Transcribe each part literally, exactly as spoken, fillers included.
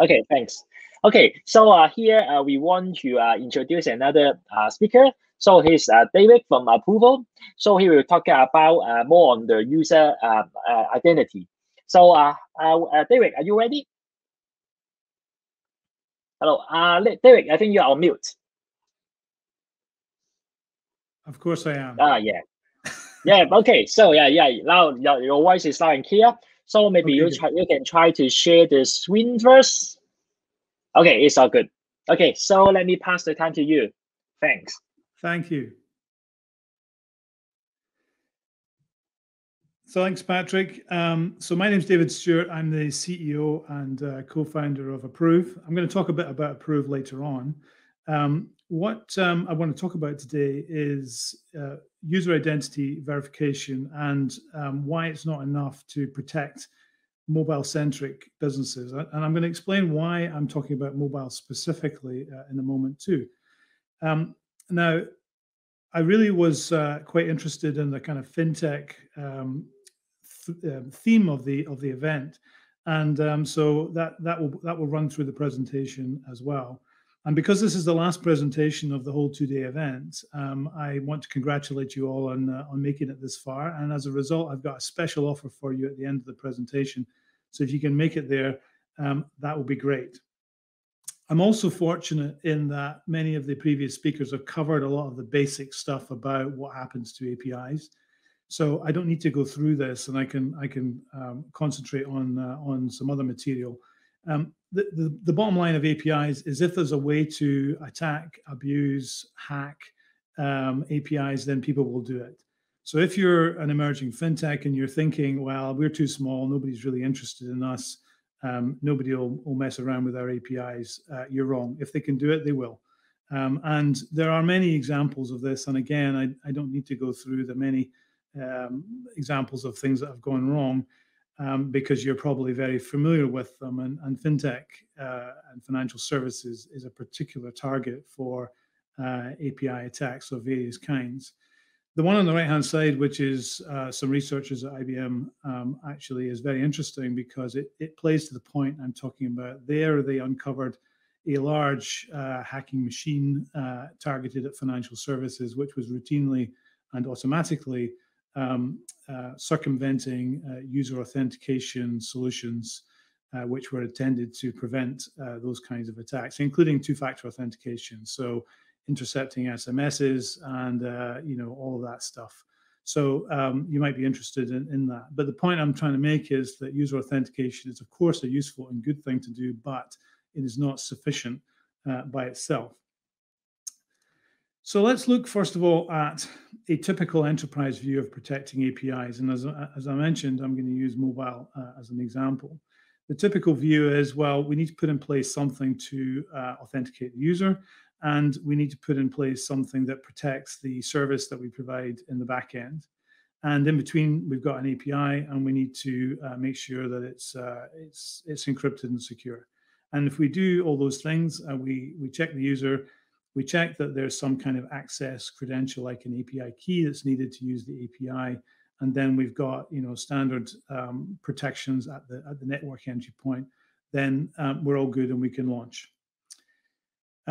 Okay, thanks. Okay, so uh, here uh, we want to uh, introduce another uh, speaker. So he's uh, David from Approov. So he will talk about uh, more on the user uh, uh, identity. So uh, uh, uh, David, are you ready? Hello, uh, David, I think you are on mute. Of course I am. Ah, yeah. Yeah, okay. So yeah, yeah, now your voice is loud and clear. So maybe okay. you, try, you can try to share the screen first. Okay, it's all good. Okay, so let me pass the time to you. Thanks. Thank you. So thanks, Patrick. Um, so my name is David Stewart. I'm the C E O and uh, co-founder of Approov. I'm going to talk a bit about Approov later on. Um, what um, I want to talk about today is uh, user identity verification and um, why it's not enough to protect mobile-centric businesses. And I'm going to explain why I'm talking about mobile specifically uh, in a moment too. Um, now, I really was uh, quite interested in the kind of fintech um, th uh, theme of the of the event, and um, so that that will that will run through the presentation as well. And because this is the last presentation of the whole two-day event, um, I want to congratulate you all on uh, on making it this far. And as a result, I've got a special offer for you at the end of the presentation. So if you can make it there, um, that will be great. I'm also fortunate in that many of the previous speakers have covered a lot of the basic stuff about what happens to A P Is. So I don't need to go through this, and I can I can um, concentrate on uh, on some other material. Um, the, the, the bottom line of A P Is is if there's a way to attack, abuse, hack um, A P Is, then people will do it. So if you're an emerging fintech and you're thinking, well, we're too small, nobody's really interested in us, um, nobody will, will mess around with our A P Is, uh, you're wrong. If they can do it, they will. Um, and there are many examples of this. And again, I, I don't need to go through the many um, examples of things that have gone wrong. Um, because you're probably very familiar with them, and, and fintech uh, and financial services is a particular target for uh, A P I attacks of various kinds. The one on the right-hand side, which is uh, some researchers at I B M, um, actually is very interesting because it, it plays to the point I'm talking about. There, they uncovered a large uh, hacking machine uh, targeted at financial services, which was routinely and automatically Um, uh, circumventing uh, user authentication solutions uh, which were intended to prevent uh, those kinds of attacks, including two-factor authentication, so intercepting S M Ses and uh, you know, all of that stuff. So um, you might be interested in, in that. But the point I'm trying to make is that user authentication is, of course, a useful and good thing to do, but it is not sufficient uh, by itself. So let's look, first of all, at a typical enterprise view of protecting A P Is. And as, as I mentioned, I'm going to use mobile uh, as an example. The typical view is, well, we need to put in place something to uh, authenticate the user, and we need to put in place something that protects the service that we provide in the back end. And in between, we've got an A P I, and we need to uh, make sure that it's, uh, it's, it's encrypted and secure. And if we do all those things, uh, we, we check the user, we check that there's some kind of access credential, like an A P I key that's needed to use the A P I. And then we've got, you know, standard um, protections at the, at the network entry point. Then um, we're all good and we can launch.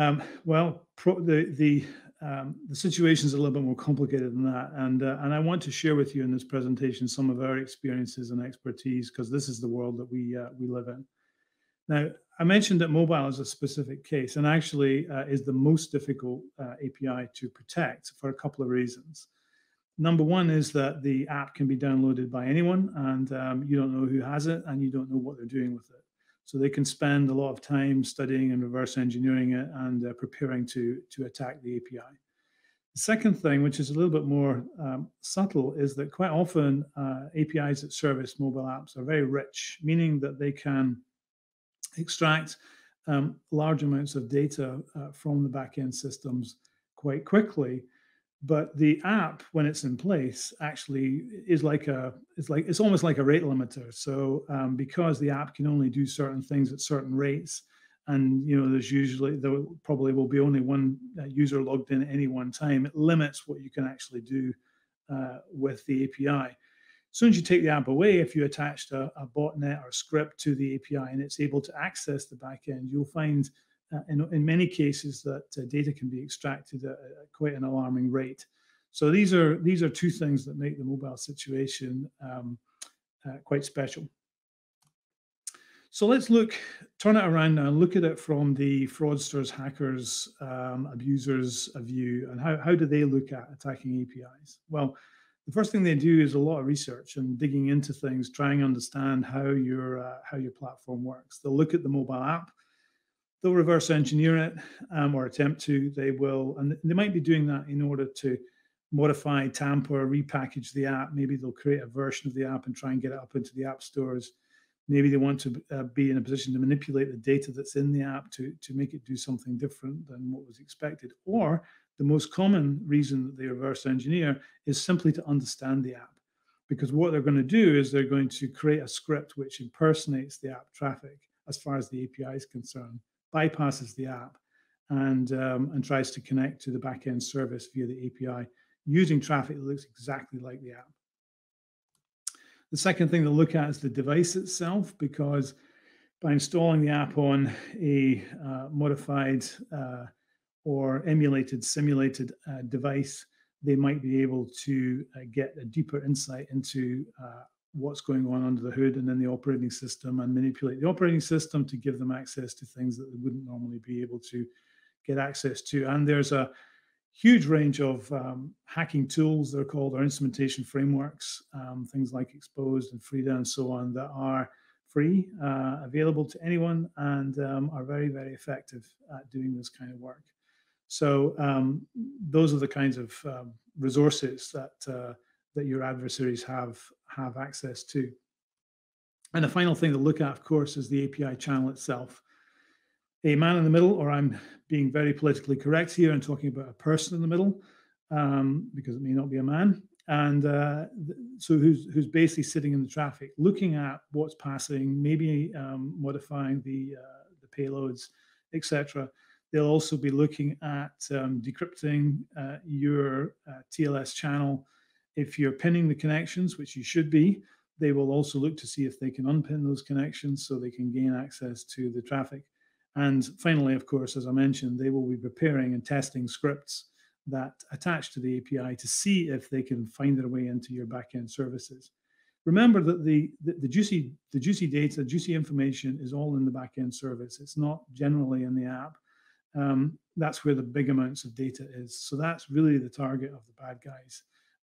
Um, well, pro the, the, um, the situation's a little bit more complicated than that. And, uh, and I want to share with you in this presentation some of our experiences and expertise, because this is the world that we, uh, we live in. Now, I mentioned that mobile is a specific case, and actually uh, is the most difficult uh, A P I to protect for a couple of reasons. Number one is that the app can be downloaded by anyone, and um, you don't know who has it, and you don't know what they're doing with it. So they can spend a lot of time studying and reverse engineering it and uh, preparing to, to attack the A P I. The second thing, which is a little bit more um, subtle, is that quite often uh, A P Is that service mobile apps are very rich, meaning that they can extract um, large amounts of data uh, from the back-end systems quite quickly. But the app, when it's in place, actually is like a, it's like, it's almost like a rate limiter. So um, because the app can only do certain things at certain rates, and you know, there's usually, there probably will be only one user logged in at any one time, it limits what you can actually do uh, with the A P I. As soon as you take the app away, if you attached a, a botnet or a script to the A P I and it's able to access the backend, you'll find uh, in, in many cases that uh, data can be extracted at, at quite an alarming rate. So these are these are two things that make the mobile situation um, uh, quite special. So let's look, turn it around now and look at it from the fraudsters, hackers, um, abusers view, and how, how do they look at attacking A P Is? Well, the first thing they do is a lot of research and digging into things, trying to understand how your, uh, how your platform works. They'll look at the mobile app, they'll reverse engineer it um, or attempt to, they will, and they might be doing that in order to modify, tamper, repackage the app. Maybe they'll create a version of the app and try and get it up into the app stores. Maybe they want to uh, be in a position to manipulate the data that's in the app to, to make it do something different than what was expected. Or the most common reason that they reverse engineer is simply to understand the app. Because what they're going to do is they're going to create a script which impersonates the app traffic as far as the A P I is concerned, bypasses the app, and, um, and tries to connect to the backend service via the A P I using traffic that looks exactly like the app. The second thing to look at is the device itself, because by installing the app on a uh, modified uh, or emulated, simulated uh, device, they might be able to uh, get a deeper insight into uh, what's going on under the hood and in the operating system, and manipulate the operating system to give them access to things that they wouldn't normally be able to get access to. And there's a huge range of um, hacking tools, they're called, or instrumentation frameworks, um, things like Exposed and Frida and so on, that are free, uh, available to anyone, and um, are very, very effective at doing this kind of work. So um, those are the kinds of um, resources that, uh, that your adversaries have, have access to. And the final thing to look at, of course, is the A P I channel itself. A man in the middle, or I'm being very politically correct here and talking about a person in the middle, um, because it may not be a man, and uh, so who's, who's basically sitting in the traffic, looking at what's passing, maybe um, modifying the, uh, the payloads, et cetera. They'll also be looking at um, decrypting uh, your uh, T L S channel. If you're pinning the connections, which you should be, they will also look to see if they can unpin those connections so they can gain access to the traffic. And finally, of course, as I mentioned, they will be preparing and testing scripts that attach to the A P I to see if they can find their way into your backend services. Remember that the, the, the, juicy, the juicy data, juicy information is all in the backend service. It's not generally in the app. Um, that's where the big amounts of data is. So that's really the target of the bad guys.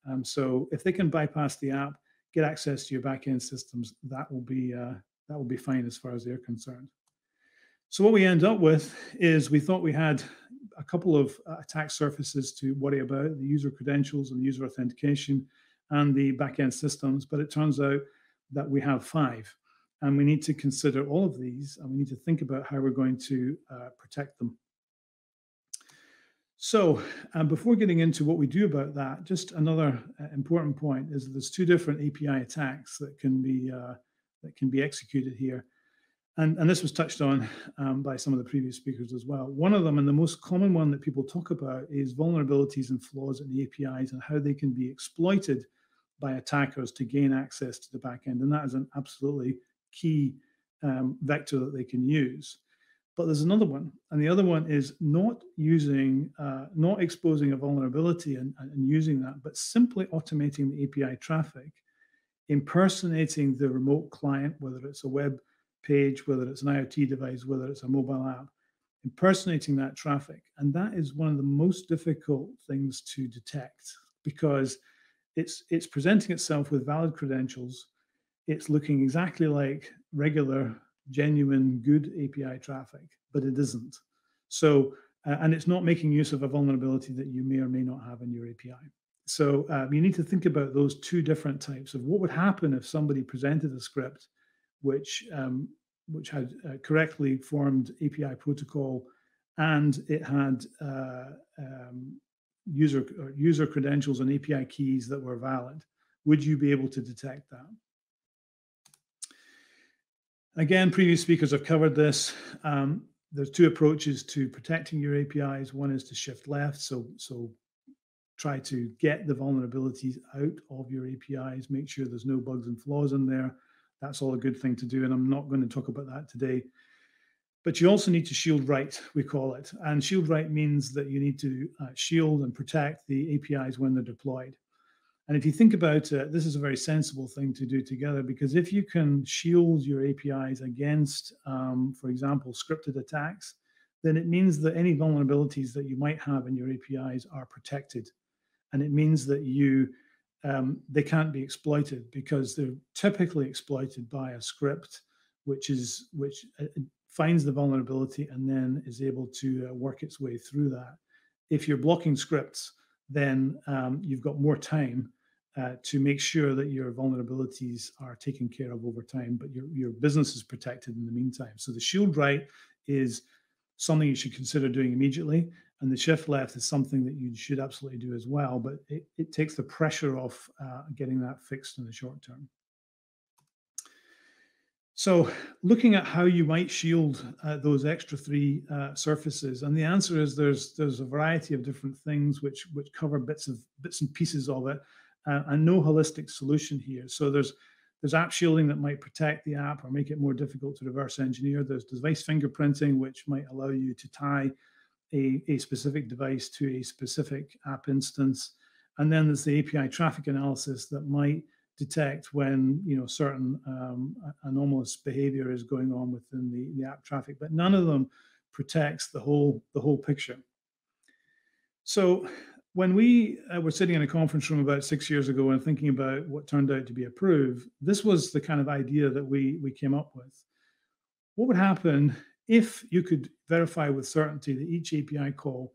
Um, so if they can bypass the app, get access to your backend systems, that will be, uh, that will be fine as far as they're concerned. So what we end up with is we thought we had a couple of attack surfaces to worry about, the user credentials and user authentication and the backend systems, but it turns out that we have five, and we need to consider all of these, and we need to think about how we're going to uh, protect them. So um, before getting into what we do about that, just another important point is that there's two different A P I attacks that can be, uh, that can be executed here. And, and this was touched on um, by some of the previous speakers as well. One of them, and the most common one that people talk about, is vulnerabilities and flaws in the A P Is and how they can be exploited by attackers to gain access to the backend. And that is an absolutely key um, vector that they can use. But there's another one, and the other one is not using, uh, not exposing a vulnerability and, and using that, but simply automating the A P I traffic, impersonating the remote client, whether it's a web page, whether it's an IoT device, whether it's a mobile app, impersonating that traffic. And that is one of the most difficult things to detect, because it's, it's presenting itself with valid credentials. It's looking exactly like regular, genuine, good A P I traffic, but it isn't. So, uh, and it's not making use of a vulnerability that you may or may not have in your A P I. So uh, you need to think about those two different types of what would happen if somebody presented a script which um, which had uh, correctly formed A P I protocol, and it had uh, um, user or user credentials and A P I keys that were valid. Would you be able to detect that? Again, previous speakers have covered this. Um, there's two approaches to protecting your A P Is. One is to shift left, so so try to get the vulnerabilities out of your A P Is, make sure there's no bugs and flaws in there. That's all a good thing to do, and I'm not going to talk about that today. But you also need to shield right, we call it. And shield right means that you need to uh, shield and protect the A P Is when they're deployed. And if you think about it, this is a very sensible thing to do together, because if you can shield your A P Is against, um, for example, scripted attacks, then it means that any vulnerabilities that you might have in your A P Is are protected. And it means that you um, they can't be exploited, because they're typically exploited by a script, which is which uh, finds the vulnerability and then is able to uh, work its way through that. If you're blocking scripts, then um, you've got more time uh, to make sure that your vulnerabilities are taken care of over time, but your, your business is protected in the meantime. So the shield right is something you should consider doing immediately, and the shift left is something that you should absolutely do as well, but it, it takes the pressure off uh, getting that fixed in the short term. So looking at how you might shield uh, those extra three uh, surfaces, and the answer is there's there's a variety of different things which which cover bits of bits and pieces of it, uh, and no holistic solution here. So there's there's app shielding that might protect the app or make it more difficult to reverse engineer. There's device fingerprinting, which might allow you to tie a, a specific device to a specific app instance, and then there's the A P I traffic analysis that might detect when you know certain um, anomalous behavior is going on within the, the app traffic, but none of them protects the whole the whole picture. So when we uh, were sitting in a conference room about six years ago and thinking about what turned out to be Approov, this was the kind of idea that we we came up with. What would happen if you could verify with certainty that each A P I call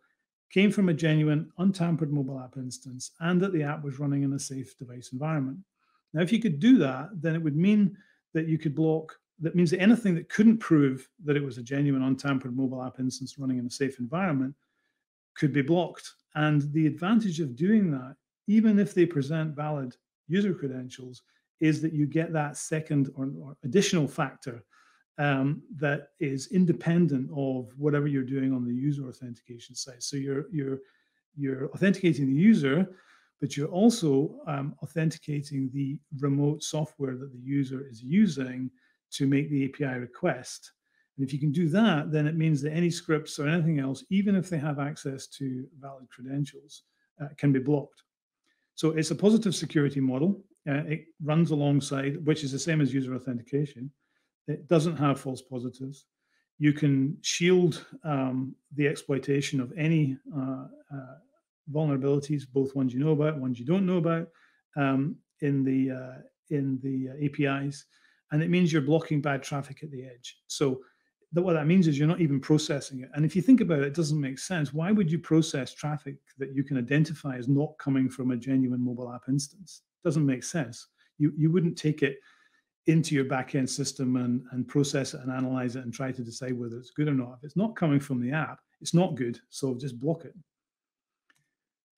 came from a genuine, untampered mobile app instance and that the app was running in a safe device environment? Now, if you could do that, then it would mean that you could block, that means that anything that couldn't prove that it was a genuine untampered mobile app instance running in a safe environment could be blocked. And the advantage of doing that, even if they present valid user credentials, is that you get that second or, or additional factor um, that is independent of whatever you're doing on the user authentication side. So you're, you're, you're authenticating the user, but you're also um, authenticating the remote software that the user is using to make the A P I request. And if you can do that, then it means that any scripts or anything else, even if they have access to valid credentials, uh, can be blocked. So it's a positive security model. Uh, it runs alongside, which is the same as user authentication. It doesn't have false positives. You can shield um, the exploitation of any uh, uh, vulnerabilities, both ones you know about, ones you don't know about, um, in the uh, in the A P Is, and it means you're blocking bad traffic at the edge. So that, what that means is you're not even processing it. And if you think about it, it doesn't make sense. Why would you process traffic that you can identify as not coming from a genuine mobile app instance? It doesn't make sense. You you wouldn't take it into your backend system and and process it and analyze it and try to decide whether it's good or not. If it's not coming from the app, it's not good. So just block it.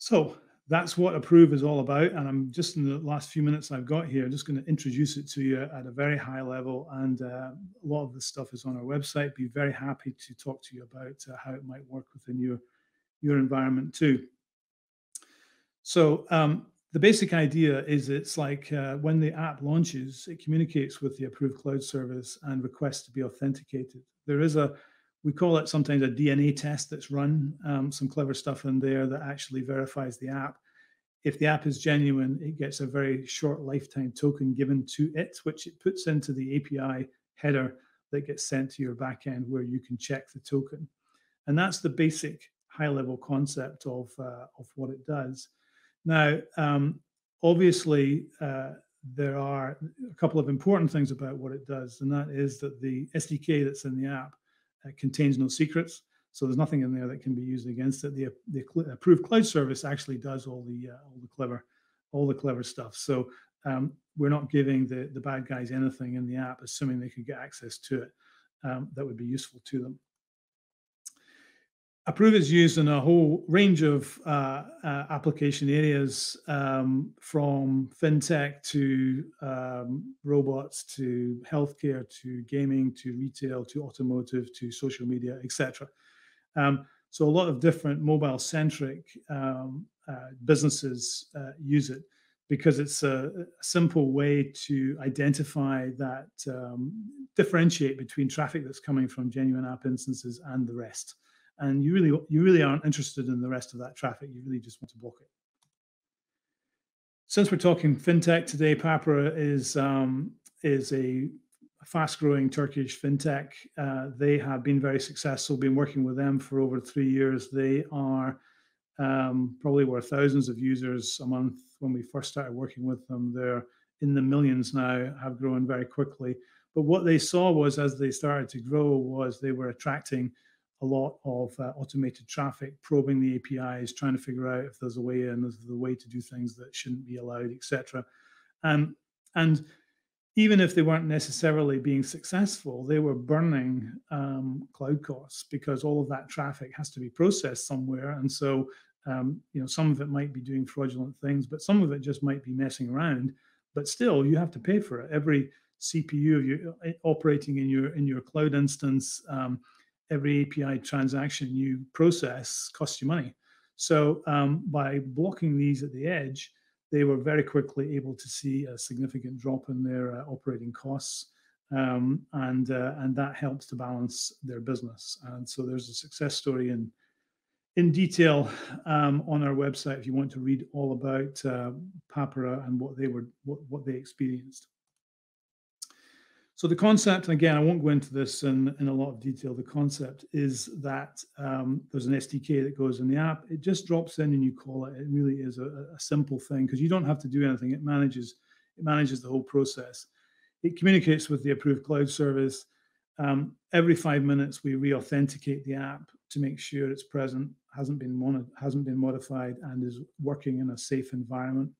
So that's what Approov is all about, and I'm just in the last few minutes I've got here, I'm just going to introduce it to you at a very high level, and uh, a lot of this stuff is on our website. Be very happy to talk to you about uh, how it might work within your, your environment too. So um, the basic idea is it's like uh, when the app launches, it communicates with the Approov cloud service and requests to be authenticated. There is a We call it sometimes a D N A test that's run, um, some clever stuff in there that actually verifies the app. If the app is genuine, it gets a very short lifetime token given to it, which it puts into the A P I header that gets sent to your backend where you can check the token. And that's the basic high-level concept of, uh, of what it does. Now, um, obviously, uh, there are a couple of important things about what it does, and that is that the S D K that's in the app It contains no secrets, so there's nothing in there that can be used against it. The, the Approov cloud service actually does all the uh, all the clever, all the clever stuff. So um, we're not giving the the bad guys anything in the app, assuming they could get access to it um, that would be useful to them. Approov is used in a whole range of uh, uh, application areas, um, from fintech to um, robots to healthcare to gaming to retail to automotive to social media, et cetera. Um, so a lot of different mobile-centric um, uh, businesses uh, use it, because it's a simple way to identify that, um, differentiate between traffic that's coming from genuine app instances and the rest. And you really, you really aren't interested in the rest of that traffic. You really just want to block it. Since we're talking fintech today, Papara is um, is a fast-growing Turkish fintech. Uh, they have been very successful. Been working with them for over three years. They are um, probably were thousands of users a month when we first started working with them. They're in the millions now. Have grown very quickly. But what they saw was, as they started to grow, was they were attracting a lot of uh, automated traffic, probing the A P Is, trying to figure out if there's a way in, if there's a way to do things that shouldn't be allowed, et cetera. Um, and even if they weren't necessarily being successful, they were burning um, cloud costs, because all of that traffic has to be processed somewhere. And so, um, you know, some of it might be doing fraudulent things, but some of it just might be messing around. But still, you have to pay for it. Every C P U of your, operating in your in your cloud instance. Um, Every A P I transaction you process costs you money. So um, by blocking these at the edge, they were very quickly able to see a significant drop in their uh, operating costs, um, and uh, and that helps to balance their business. And so there's a success story in in detail um, on our website if you want to read all about uh, Papara and what they were what, what they experienced. So the concept, and again, I won't go into this in, in a lot of detail, the concept is that um, there's an S D K that goes in the app. It just drops in and you call it. It really is a, a simple thing, because you don't have to do anything. It manages it manages the whole process. It communicates with the Approov cloud service. Um, every five minutes, we re-authenticate the app to make sure it's present, hasn't been, hasn't been modified, and is working in a safe environment.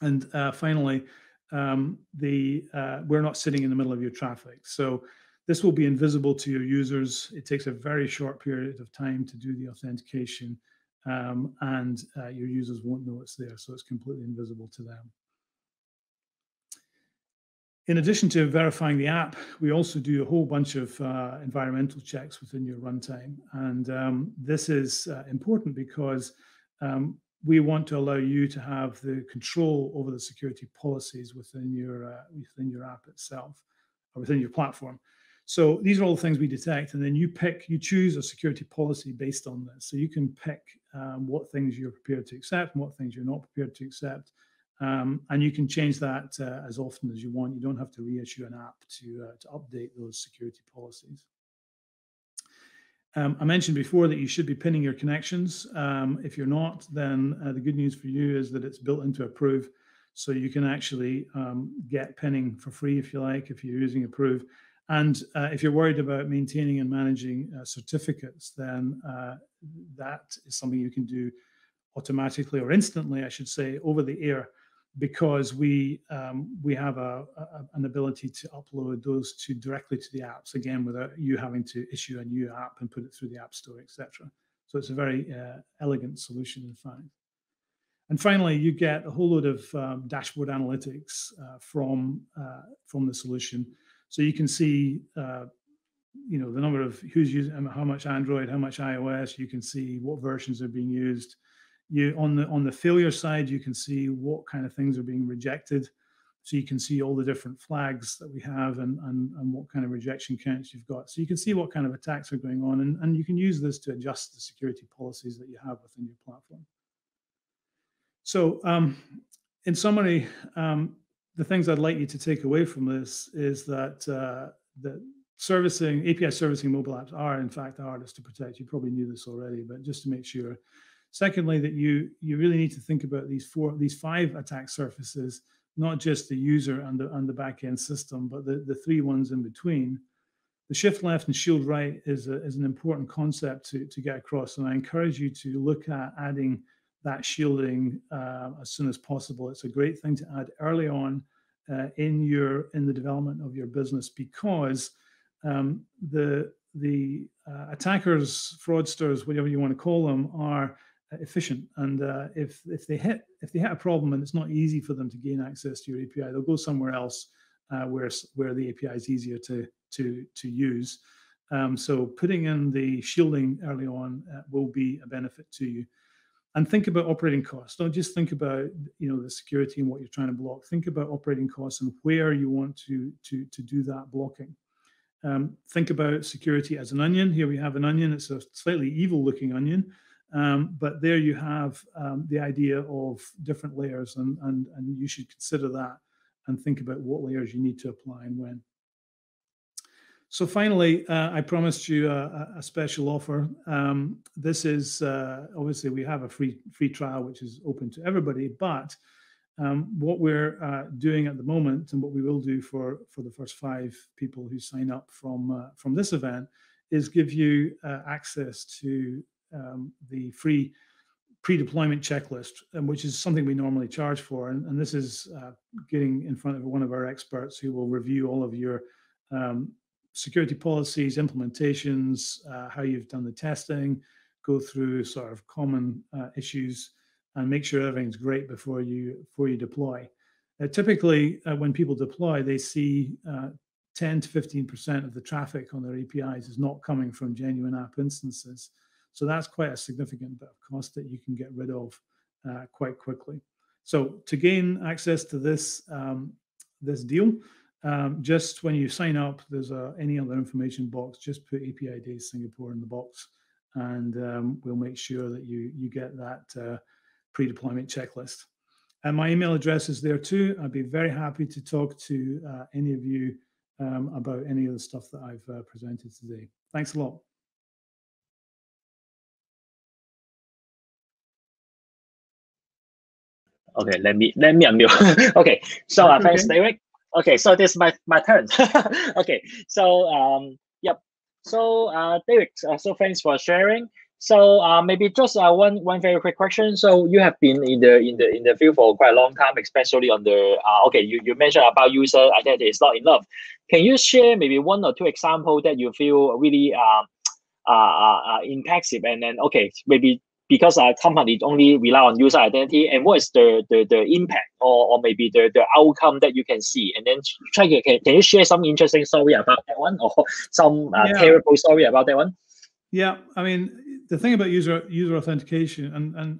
And uh, finally, Um, the uh, we're not sitting in the middle of your traffic. So this will be invisible to your users. It takes a very short period of time to do the authentication, um, and uh, your users won't know it's there. So it's completely invisible to them. In addition to verifying the app, we also do a whole bunch of uh, environmental checks within your runtime. And um, this is uh, important because um, we want to allow you to have the control over the security policies within your uh, within your app itself, or within your platform. So these are all the things we detect, and then you pick, you choose a security policy based on this. So you can pick um, what things you're prepared to accept and what things you're not prepared to accept, um, and you can change that uh, as often as you want. You don't have to reissue an app to uh, to update those security policies. Um, I mentioned before that you should be pinning your connections. Um, if you're not, then uh, the good news for you is that it's built into Approov, so you can actually um, get pinning for free if you like, if you're using Approov. And uh, if you're worried about maintaining and managing uh, certificates, then uh, that is something you can do automatically, or instantly, I should say, over the air, because we um, we have a, a, an ability to upload those two directly to the apps, again, without you having to issue a new app and put it through the App Store, et cetera. So it's a very uh, elegant solution, in fact. And finally, you get a whole load of um, dashboard analytics uh, from uh, from the solution, so you can see uh, you know the number of who's using, how much Android, how much iOS. You can see what versions are being used. You on the on the failure side, you can see what kind of things are being rejected. So you can see all the different flags that we have, and, and, and what kind of rejection counts you've got. So you can see what kind of attacks are going on, and, and you can use this to adjust the security policies that you have within your platform. So um, in summary, um, the things I'd like you to take away from this is that uh, that servicing, A P I servicing mobile apps are in fact hardest to protect. You probably knew this already, but just to make sure. Secondly, that you you really need to think about these four, these five attack surfaces, not just the user and the and the back end system, but the, the three ones in between. The shift left and shield right is a, is an important concept to to get across, and I encourage you to look at adding that shielding uh, as soon as possible. It's a great thing to add early on uh, in your in the development of your business, because um, the the uh, attackers, fraudsters, whatever you want to call them, are efficient, and uh, if if they hit if they hit a problem and it's not easy for them to gain access to your A P I, they'll go somewhere else uh, where where the A P I is easier to to to use. Um, so putting in the shielding early on uh, will be a benefit to you. And think about operating costs. Don't just think about, you know, the security and what you're trying to block. Think about operating costs and where you want to, to, to do that blocking. Um, think about security as an onion. Here we have an onion. It's a slightly evil looking onion. Um, but there you have um, the idea of different layers, and, and, and you should consider that and think about what layers you need to apply and when. So finally, uh, I promised you a, a special offer. Um, this is, uh, obviously, we have a free free trial, which is open to everybody, but um, what we're uh, doing at the moment, and what we will do for, for the first five people who sign up from, uh, from this event, is give you uh, access to um, the free pre-deployment checklist, which is something we normally charge for. And, and this is uh, getting in front of one of our experts who will review all of your um, security policies, implementations, uh, how you've done the testing, go through sort of common uh, issues, and make sure everything's great before you before you deploy. Uh, typically, uh, when people deploy, they see uh, ten to fifteen percent of the traffic on their A P Is is not coming from genuine app instances. So that's quite a significant bit of cost that you can get rid of uh, quite quickly. So to gain access to this um, this deal, Um, just when you sign up, there's a, any other information box, just put Apidays Singapore in the box, and um, we'll make sure that you, you get that uh, pre-deployment checklist. And my email address is there too. I'd be very happy to talk to uh, any of you um, about any of the stuff that I've uh, presented today. Thanks a lot. Okay, let me, let me unmute. Okay, so uh, thanks, David. Okay, so this is my, my turn. Okay, so um, yep. So uh, David, uh, so thanks for sharing. So uh, maybe just uh, one one very quick question. So you have been in the in the in the field for quite a long time, especially on the uh, okay. You, you mentioned about user identity is not enough. Can you share maybe one or two examples that you feel really uh, uh, uh, impactful? And then okay, maybe because our company only rely on user identity, and what is the, the, the impact or, or maybe the, the outcome that you can see? And then try, can, can you share some interesting story about that one, or some uh, yeah. terrible story about that one? Yeah, I mean, the thing about user user authentication, and, and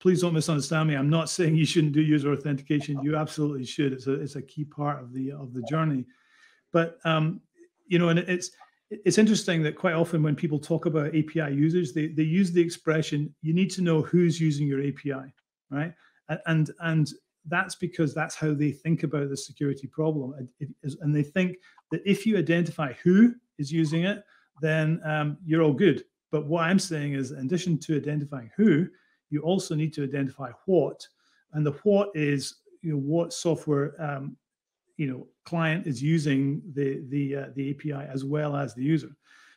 please don't misunderstand me, I'm not saying you shouldn't do user authentication. You absolutely should. It's a, it's a key part of the, of the journey. But, um, you know, and it's, It's interesting that quite often when people talk about A P I users, they, they use the expression, you need to know who's using your A P I, right? And, and that's because that's how they think about the security problem. And they think that if you identify who is using it, then um, you're all good. But what I'm saying is, in addition to identifying who, you also need to identify what. And the what is, you know, what software um, you know, client is using the the uh, the A P I as well as the user.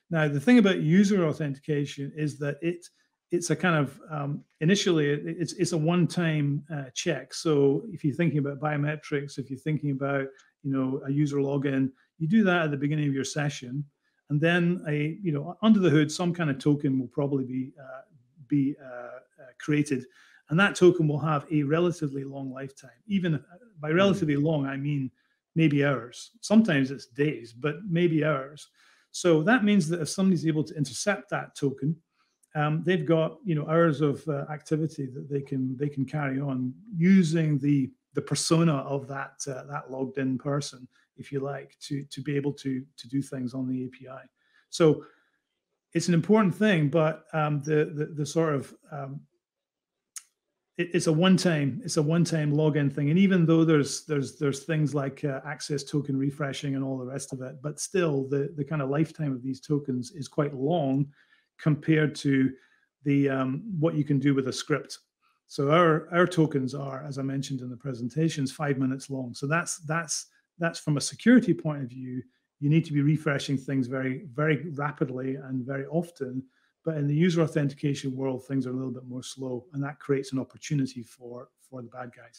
Now, the thing about user authentication is that it it's a kind of um, initially it, it's it's a one-time uh, check. So if you're thinking about biometrics, if you're thinking about you know a user login, you do that at the beginning of your session, and then a you know under the hood, some kind of token will probably be uh, be uh, uh, created, and that token will have a relatively long lifetime. Even by relatively long, I mean maybe hours. Sometimes it's days, but maybe hours. So that means that if somebody's able to intercept that token, um, they've got you know hours of uh, activity that they can they can carry on using the the persona of that uh, that logged in person, if you like, to to be able to to do things on the A P I. So it's an important thing, but um, the, the the sort of um, It's a one-time, it's a one-time login thing, and even though there's there's there's things like uh, access token refreshing and all the rest of it, but still the the kind of lifetime of these tokens is quite long compared to the um, what you can do with a script. So our our tokens are, as I mentioned in the presentations, five minutes long. So that's that's that's from a security point of view, you need to be refreshing things very very rapidly and very often. But in the user authentication world, things are a little bit more slow, and that creates an opportunity for for the bad guys.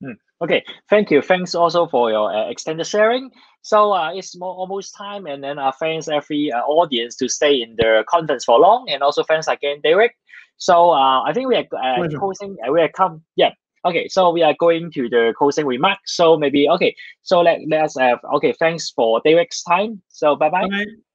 Mm. Okay, thank you. Thanks also for your uh, extended sharing. So uh, it's more, almost time, and then uh, thanks every uh, audience to stay in the conference for long, and also thanks again, Derek. So uh, I think we are uh, closing. Uh, we are come. Yeah. Okay, so we are going to the closing remark. So maybe okay. So let let's have okay. Thanks for Derek's time. So bye bye. Bye.